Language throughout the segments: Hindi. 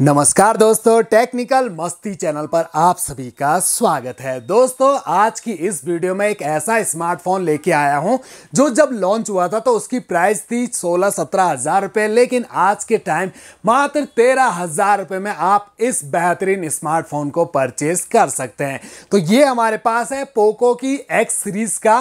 नमस्कार दोस्तों, टेक्निकल मस्ती चैनल पर आप सभी का स्वागत है। दोस्तों, आज की इस वीडियो में एक ऐसा स्मार्टफोन लेके आया हूं जो जब लॉन्च हुआ था तो उसकी प्राइस थी 16-17 हज़ार रुपये, लेकिन आज के टाइम मात्र 13 हज़ार रुपये में आप इस बेहतरीन स्मार्टफोन को परचेज कर सकते हैं। तो ये हमारे पास है पोको की एक्स सीरीज़ का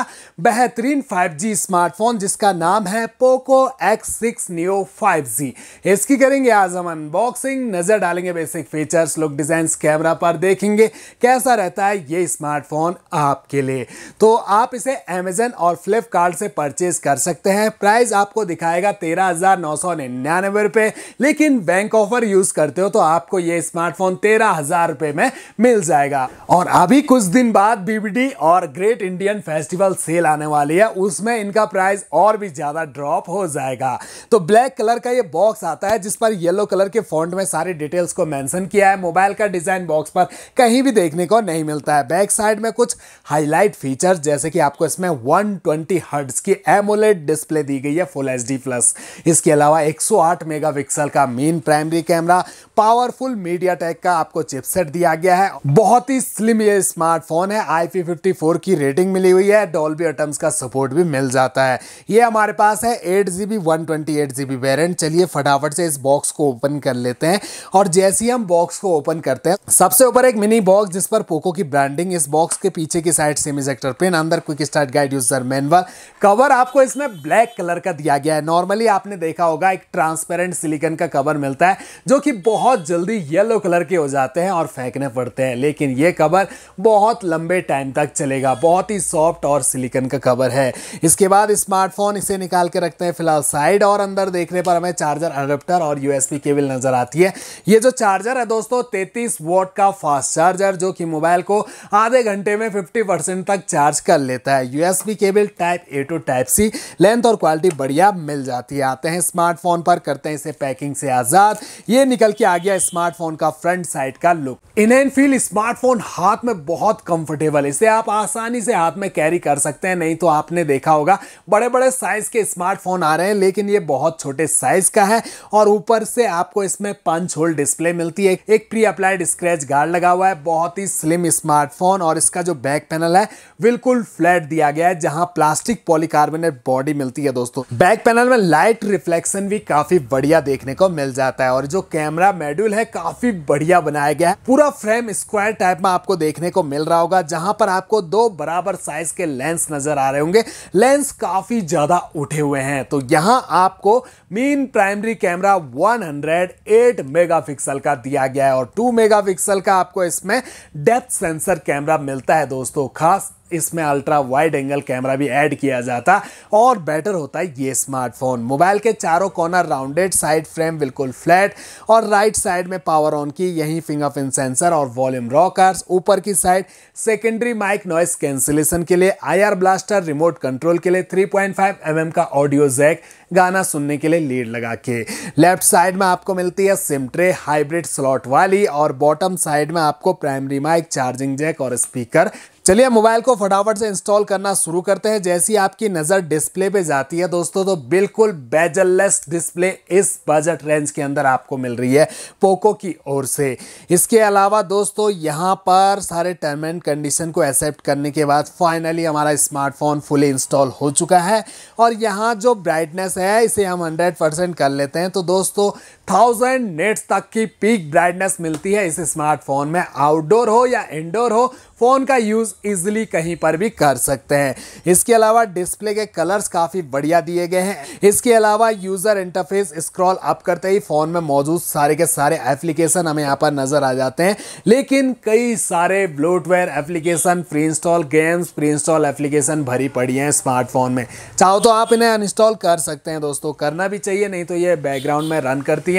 बेहतरीन 5G स्मार्टफोन जिसका नाम है पोको X6 Neo 5G। इसकी करेंगे आज हम अनबॉक्सिंग, नजर डालेंगे basic features, look, designs, camera पर देखेंगे कैसा रहता है ये स्मार्टफोन आपके लिए। तो आप इसे अमेजन और फ्लिपकार्ट से परचेज कर सकते हैं। प्राइस आपको दिखाएगा 13,999 रुपये, लेकिन बैंक ऑफर यूज करते हो तो आपको ये स्मार्टफोन 13 हज़ार रुपये में मिल जाएगा। और अभी कुछ दिन बाद बीबीडी और ग्रेट इंडियन फेस्टिवल सेल आने वाली है, उसमें इनका प्राइस और भी ज्यादा ड्रॉप हो जाएगा। तो ब्लैक कलर का यह बॉक्स आता है जिस पर येलो कलर के फॉन्ट में सारी डिटेल्स को मेंशन किया है। मोबाइल का डिजाइन बॉक्स पर कहीं भी देखने को नहीं मिलता है। बैक साइड में कुछ हाईलाइट फीचर्स जैसे कि आपको इसमें 120 हर्ट्ज की एमोलेड डिस्प्ले दी गई है फुल एचडी प्लस। इसके अलावा 108 मेगापिक्सल का main primary camera, powerful MediaTek का आपको चिपसेट दिया गया है। बहुत ही स्लिम ये स्मार्टफोन है, IP54 की रेटिंग मिली हुई है, डॉल्बी एटम्स का सपोर्ट भी मिल जाता है। ये हमारे पास है 8GB 128GB वेरिएंट। चलिए फटाफट से इस बॉक्स को ओपन कर लेते हैं और जैसे ही हम बॉक्स को ओपन करते हैं, सबसे ऊपर एक मिनी बॉक्स जिस पर पोको की ब्रांडिंग, इस बॉक्स के पीछे की साइड सेमीजेक्टर पिन, अंदर quick start guide, user manual, cover आपको इसमें ब्लैक कलर का दिया गया है। नॉर्मली आपने देखा होगा एक ट्रांसपेरेंट सिलिकॉन का कवर मिलता है जो कि बहुत जल्दी येलो कलर के हो जाते हैं और फेंकने पड़ते हैं, लेकिन ये कवर बहुत लंबे टाइम तक चलेगा। बहुत ही सॉफ्ट और सिलिकॉन का कवर है। इसके बाद स्मार्टफोन इसे निकाल के रखते हैं फिलहाल साइड, और अंदर देखने पर हमें चार्जर अडेप्टर और USB केबल नजर आती है। ये जो चार्जर है दोस्तों 33 वॉट का फास्ट चार्जर जो कि मोबाइल को आधे घंटे में 50% तक चार्ज कर लेता है। USB cable Type-A to Type-C, length और क्वालिटी बढ़िया मिल जाती है। आते हैं स्मार्टफोन पर, करते हैं इसे पैकिंग से आजाद। ये निकल के आ गया स्मार्टफोन का फ्रंट साइड का look. In hand feel smartphone हाथ में बहुत कंफर्टेबल, इसे आप आसानी से हाथ में कैरी कर सकते हैं। नहीं तो आपने देखा होगा बड़े बड़े साइज के स्मार्टफोन आ रहे हैं, लेकिन ये बहुत छोटे साइज का है। और ऊपर से आपको इसमें पंच होल डिस्प्ले मिलती है, एक प्री अप्लाइड स्क्रैच गार्ड लगा हुआ है। बहुत ही स्लिम स्मार्टफोन, और इसका जो बैक पैनल है बिल्कुल फ्लैट दिया गया है जहां प्लास्टिक पॉलीकार्बोनेट बॉडी मिलती है। दोस्तों बैक पैनल में लाइट रिफ्लेक्शन भी काफी बढ़िया देखने को मिल जाता है, और जो कैमरा मॉड्यूल है काफी बढ़िया बनाया गया है। पूरा फ्रेम स्क्वायर टाइप में आपको देखने को मिल रहा होगा, जहां पर आपको दो बराबर साइज के लेंस नजर आ रहे होंगे। लेंस काफी ज्यादा उठे हुए हैं। तो यहां आपको मेन प्राइमरी कैमरा 108 मेगापिक्सल का दिया गया है, और 2 मेगापिक्सल का आपको इसमें डेप्थ सेंसर कैमरा मिलता है। दोस्तों खास इसमें अल्ट्रा वाइड एंगल कैमरा भी ऐड किया जाता और बेटर होता है ये स्मार्टफोन। मोबाइल के चारों कॉर्नर राउंडेड, साइड फ्रेम बिल्कुल फ्लैट, और राइट साइड में पावर ऑन की, यहीं फिंगरप्रिंट सेंसर और वॉल्यूम रॉकर्स। ऊपर की side secondary mic noise cancellation के लिए, IR ब्लास्टर रिमोट कंट्रोल के लिए, 3.5mm का ऑडियो जैक, गाना सुनने के लिए लीड लगा के। लेफ्ट साइड में आपको मिलती है सिम ट्रे हाइब्रिड स्लॉट वाली, और बॉटम साइड में आपको प्राइमरी माइक, चार्जिंग जैक और स्पीकर। चलिए मोबाइल को फटाफट से इंस्टॉल करना शुरू करते हैं। जैसी आपकी नज़र डिस्प्ले पे जाती है दोस्तों, तो बिल्कुल बेजललेस डिस्प्ले इस बजट रेंज के अंदर आपको मिल रही है पोको की ओर से। इसके अलावा दोस्तों यहाँ पर सारे टर्म एंड कंडीशन को एक्सेप्ट करने के बाद फाइनली हमारा स्मार्टफोन फुली इंस्टॉल हो चुका है। और यहाँ जो ब्राइटनेस है इसे हम 100% कर लेते हैं। तो दोस्तों 1000 nits तक की पीक ब्राइटनेस मिलती है इस स्मार्टफोन में। आउटडोर हो या इंडोर हो, फ़ोन का यूज़ इजिली कहीं पर भी कर सकते हैं। इसके अलावा डिस्प्ले के कलर्स काफ़ी बढ़िया दिए गए हैं। इसके अलावा यूज़र इंटरफेस, स्क्रॉल अप करते ही फ़ोन में मौजूद सारे के सारे एप्लीकेशन हमें यहाँ पर नज़र आ जाते हैं, लेकिन कई सारे bloatware application, pre install games, pre install application भरी पड़ी हैं स्मार्टफोन में। चाहो तो आप इन्हें अनइंस्टॉल कर सकते हैं दोस्तों, करना भी चाहिए, नहीं तो ये बैकग्राउंड में रन करती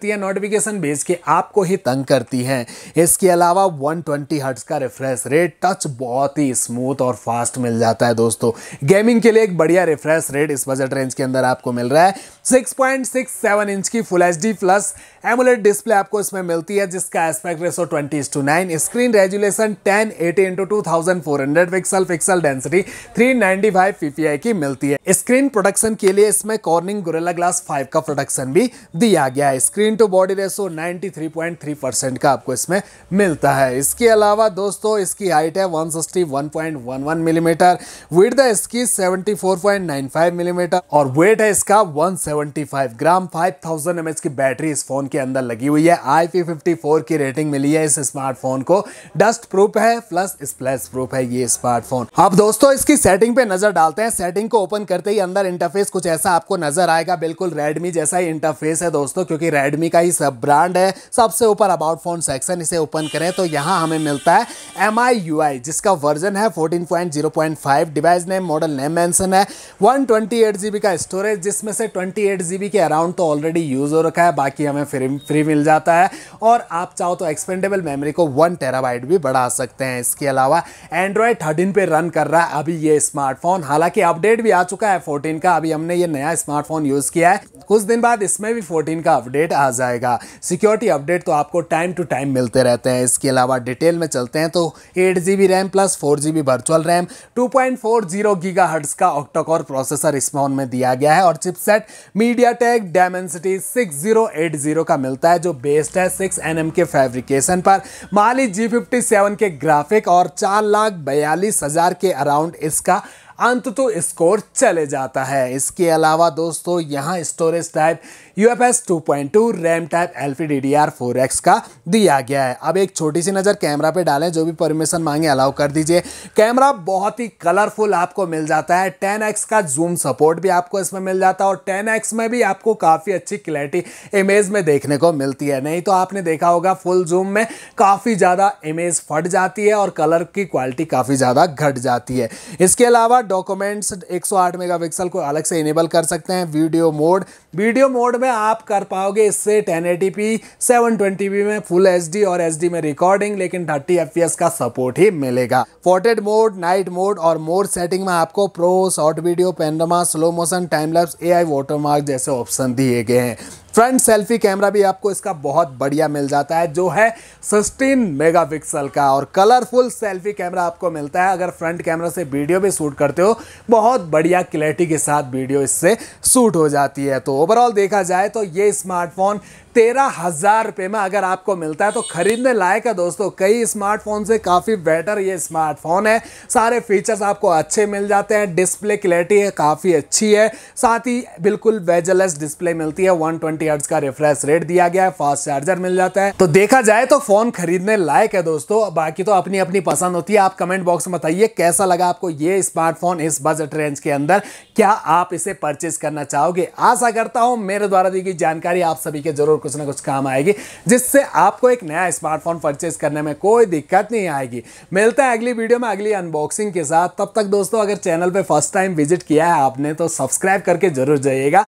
हैं नोटिफिकेशन भेज के आपको ही तंग करती हैं। इसके अलावा 1 120 हर्ट्ज का रिफ्रेश रेट, टच बहुत ही स्मूथ और फास्ट मिल जाता है दोस्तों। गेमिंग के लिए एक बढ़िया रिफ्रेश रेट इस बजट रेंज के अंदर आपको मिल रहा है। 6.67 इंच की full HD plus AMOLED display आपको इसमें मिलती है, जिसका aspect ratio 20:9, screen resolution 1080x2400 pixel, pixel density 395 ppi की मिलती है। स्क्रीन प्रोडक्शन के लिए इसमें कॉर्निंग गोरिल्ला ग्लास 5 का प्रोडक्शन भी दिया गया है। स्क्रीन टू बॉडी रेशो 93.3% का आपको इसमें मिलता है। इसके अलावा दोस्तों इसकी हाइट है 161.11 मिलीमीटर, विड्थ है इसकी 74.95 मिलीमीटर और वेट है इसका 175 ग्राम। 5000 mAh की बैटरी इस फोन के अंदर लगी हुई है। IP54 की रेटिंग मिली है इस स्मार्टफोन को। डस्ट प्रूफ है प्लस स्प्लैश प्रूफ है ये स्मार्टफोन। अब दोस्तों इसकी सेटिंग पे नजर डालते हैं। सेटिंग को ओपन करते ही अंदर इंटरफेस कुछ ऐसा आपको नजर आएगा, बिल्कुल रेडमी जैसा ही इंटरफेस है दोस्तों, क्योंकि रेडमी का ही सब ब्रांड है। सबसे ऊपर अबाउट फोन सेक्शन, इसे ओपन करें तो यहाँ हमें मिलता है MIUI, जिसका वर्जन है 14.0.5। Device name model name mention है। 128GB का स्टोरेज, जिसमें से 28GB के अराउंड तो ऑलरेडी यूज हो रखा है, बाकी हमें फ्री मिल जाता है। और आप चाहो तो एक्सपेंडेबल मेमोरी को 1 टेराबाइट भी बढ़ा सकते हैं। इसके अलावा एंड्रॉयड 13 पे रन कर रहा है अभी ये स्मार्टफोन, हालांकि अपडेट भी आ चुका है 14 का। अभी हमने ये नया स्मार्टफोन यूज किया है, कुछ दिन बाद इसमें भी 14 का अपडेट आ जाएगा। सिक्योरिटी अपडेट तो आपको टाइम टू टाइम मिलते रहते हैं। इसके अलावा डिटेल में चलते हैं तो 8GB RAM plus 4GB virtual RAM, 2.40 GHz का ऑक्टाकोर प्रोसेसर इस फोन में दिया गया है और चिपसेट मीडियाटेक डायमेंसिटी 6080 का मिलता है, जो बेस्ड है 6nm के फैब्रिकेशन पर, माली G57 के ग्राफिक और 4,42,000 के अराउंड इसका अंततः स्कोर चले जाता है। इसके अलावा दोस्तों यहाँ storage type UFS 2.2, RAM type LPDDR4X का दिया गया है। अब एक छोटी सी नज़र कैमरा पे डालें, जो भी परमिशन मांगे अलाउ कर दीजिए। कैमरा बहुत ही कलरफुल आपको मिल जाता है। 10x का जूम सपोर्ट भी आपको इसमें मिल जाता है और 10x में भी आपको काफ़ी अच्छी क्लैरिटी इमेज में देखने को मिलती है। नहीं तो आपने देखा होगा फुल जूम में काफ़ी ज़्यादा इमेज फट जाती है और कलर की क्वालिटी काफ़ी ज़्यादा घट जाती है। इसके अलावा डॉक्यूमेंट्स 108 मेगापिक्सल को अलग से इनेबल कर सकते हैं। वीडियो मोड में आप कर पाओगे इससे 1080p, 720p में फुल एचडी और एचडी में रिकॉर्डिंग, लेकिन 30 fps का सपोर्ट ही मिलेगा। पोर्ट्रेट मोड, नाइट मोड और मोर सेटिंग में आपको pro, short video, panorama, slow motion, time lapse, AI watermark जैसे ऑप्शन दिए गए हैं। फ्रंट सेल्फी कैमरा भी आपको इसका बहुत बढ़िया मिल जाता है, जो है 16 मेगापिक्सल का और कलरफुल सेल्फी कैमरा आपको मिलता है। अगर फ्रंट कैमरा से वीडियो भी शूट करते हो, बहुत बढ़िया क्लैरिटी के साथ वीडियो इससे शूट हो जाती है। तो ओवरऑल देखा जाए तो ये स्मार्टफोन 13,000 रुपये में अगर आपको मिलता है तो खरीदने लायक है दोस्तों। कई स्मार्टफोन से काफ़ी बेटर ये स्मार्टफोन है। सारे फीचर्स आपको अच्छे मिल जाते हैं। डिस्प्ले क्लैरिटी है काफ़ी अच्छी है, साथ ही बिल्कुल बेजलेस डिस्प्ले मिलती है। 120 हर्ट्ज का रिफ्रेश रेट दिया गया है, फास्ट चार्जर मिल जाता है। तो देखा जाए तो फोन खरीदने लायक है दोस्तों। बाकी तो अपनी अपनी पसंद होती है। आप कमेंट बॉक्स में बताइए कैसा लगा आपको ये स्मार्टफोन इस बजट रेंज के अंदर। क्या आप इसे परचेज करना चाहोगे? आशा करता हूँ मेरे द्वारा दी गई जानकारी आप सभी के जरूर कुछ ना कुछ काम आएगी, जिससे आपको एक नया स्मार्टफोन परचेज करने में कोई दिक्कत नहीं आएगी। मिलते हैं अगली वीडियो में अगली अनबॉक्सिंग के साथ। तब तक दोस्तों, अगर चैनल पे फर्स्ट टाइम विजिट किया है आपने तो सब्सक्राइब करके जरूर जाइएगा।